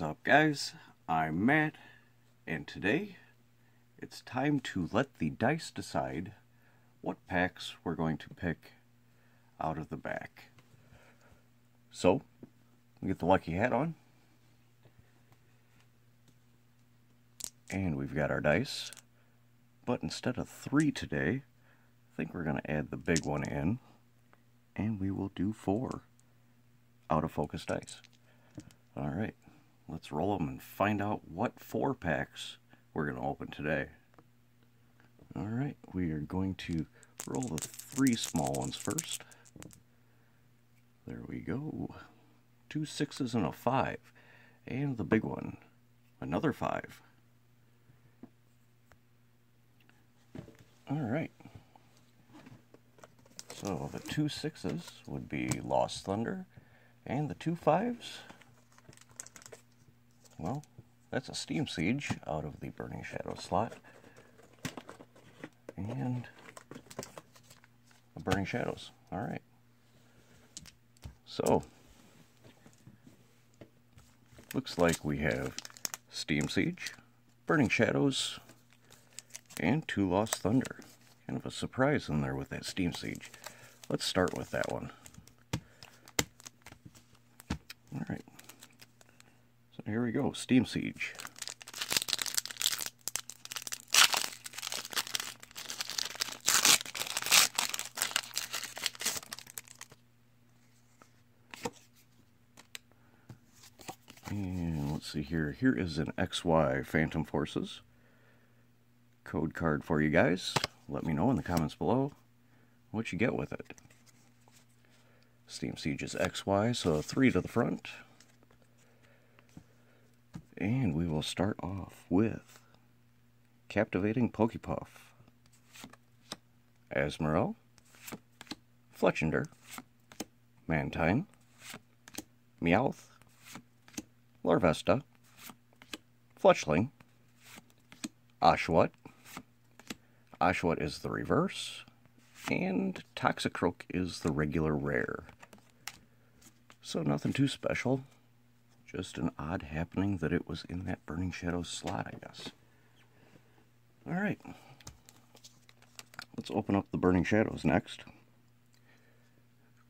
What's up, guys? I'm Matt, and today it's time to let the dice decide what packs we're going to pick out of the back. So, we get the lucky hat on, and we've got our dice, but instead of three today, I think we're going to add the big one in, and we will do four out of focus dice. Alright. Let's roll them and find out what four packs we're going to open today. Alright, we are going to roll the three small ones first. There we go. 2 6s and a 5. And the big one. Another 5. Alright. So the 2 6s would be Lost Thunder. And the 2 5s... well, that's a Steam Siege out of the Burning Shadows slot. And a Burning Shadows. Alright. So, looks like we have Steam Siege, Burning Shadows, and 2 Lost Thunder. Kind of a surprise in there with that Steam Siege. Let's start with that one. Alright. Here we go, Steam Siege. And let's see here. Here is an XY Phantom Forces code card for you guys. Let me know in the comments below what you get with it. Steam Siege is XY, so 3 to the front. And we will start off with Captivating Pokepuff, Asmerel, Fletchinder, Mantine, Meowth, Larvesta, Fletchling, Oshawott. Oshawott is the reverse, and Toxicroak is the regular rare. So nothing too special. Just an odd happening that it was in that Burning Shadows slot, I guess. Alright. Let's open up the Burning Shadows next.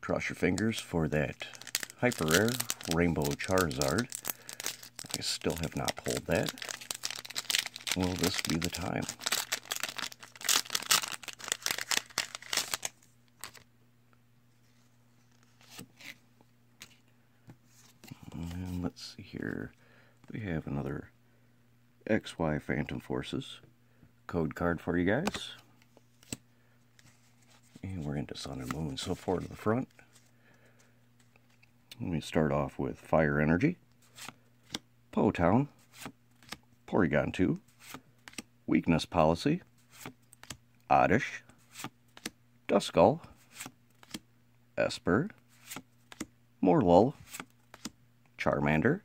Cross your fingers for that hyper rare Rainbow Charizard. I still have not pulled that. Will this be the time? Let's see here, we have another XY Phantom Forces code card for you guys. And we're into Sun and Moon, so far to the front. Let me start off with Fire Energy, Potown, Porygon 2, Weakness Policy, Oddish, Duskull, Esper, Morlul, Charmander.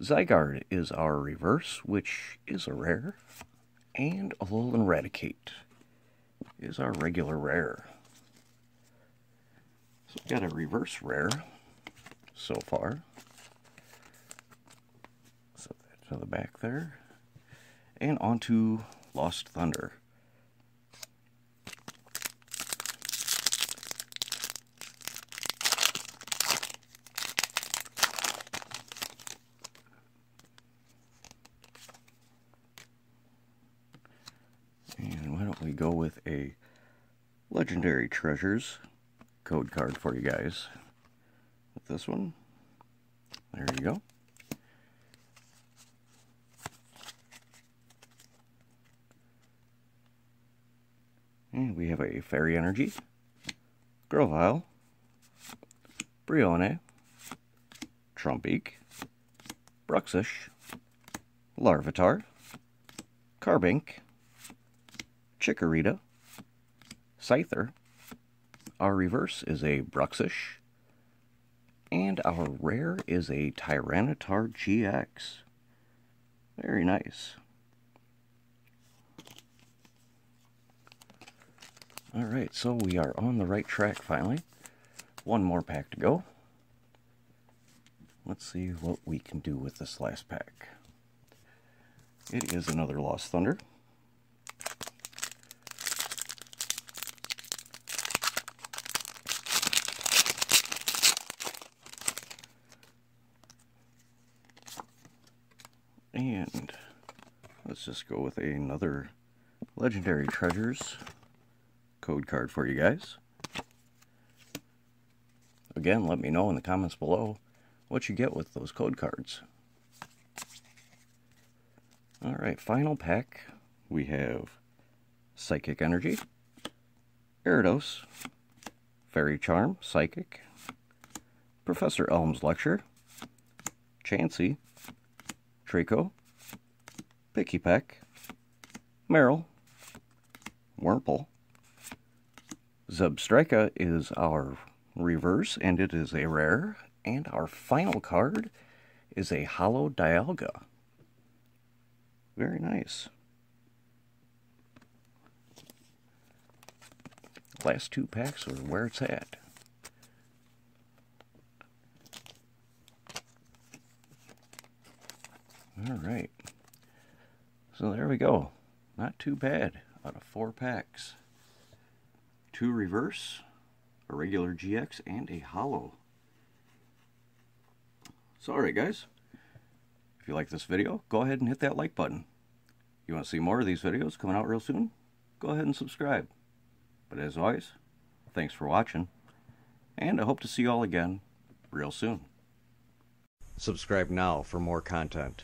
Zygarde is our reverse, which is a rare. And Alolan Raticate is our regular rare. So we've got a reverse rare so far. Set that to the back there. And onto Lost Thunder. Go with a Legendary Treasures code card for you guys with this one. There you go. And we have a Fairy Energy, Grovyle, Brione, Trumbeak, Bruxish, Larvitar, Carbink, Chikorita, Scyther. Our reverse is a Bruxish, and our rare is a Tyranitar GX. Very nice. Alright, so we are on the right track finally. One more pack to go. Let's see what we can do with this last pack. It is another Lost Thunder. And let's just go with another Legendary Treasures code card for you guys. Again, let me know in the comments below what you get with those code cards. Alright, final pack. We have Psychic Energy, Gyarados, Fairy Charm, Psychic, Professor Elm's Lecture, Chansey, Trico, Picky Peck, Meryl, Wurmple. Zebstrika is our reverse, and it is a rare. And our final card is a Holo Dialga. Very nice. Last two packs are where it's at. Alright. So there we go. Not too bad out of four packs. Two reverse, a regular GX, and a holo. So alright guys, if you like this video, go ahead and hit that like button. You want to see more of these videos coming out real soon? Go ahead and subscribe. But as always, thanks for watching, and I hope to see you all again real soon. Subscribe now for more content.